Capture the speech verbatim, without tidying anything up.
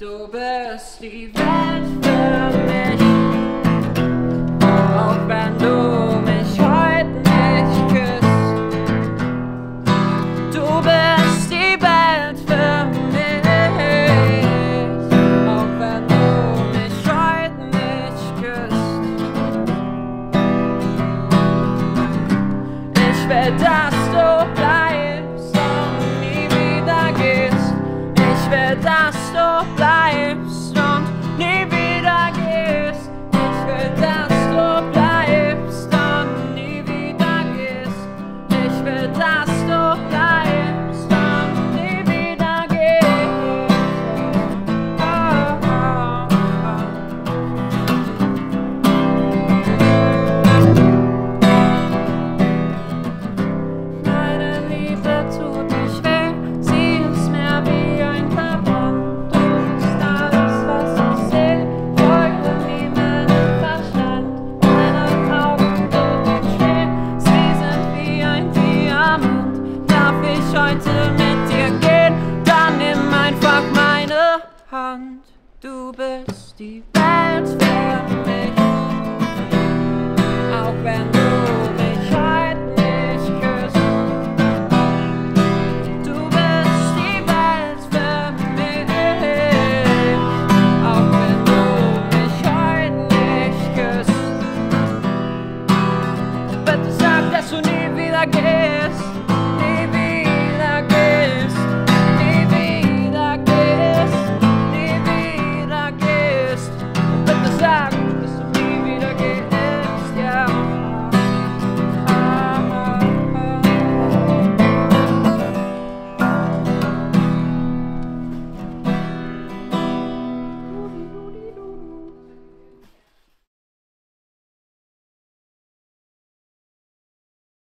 Du bist die Welt für mich, auch wenn du mich heute nicht küsst. Du bist die Welt für mich, auch wenn du mich heute nicht küsst. Ich will, dass du bleibst und nie wieder gehst. Ich will, dass du bleibst und nie wieder gehst. Ich will, dass du bleibst und nie wieder gehst. Ich will, dass du bleibst und nie wieder gehst. Oh, oh, oh. Meine Liebe tut mich weh, sie ist mehr wie ein Verbot. Du bist die Welt für mich.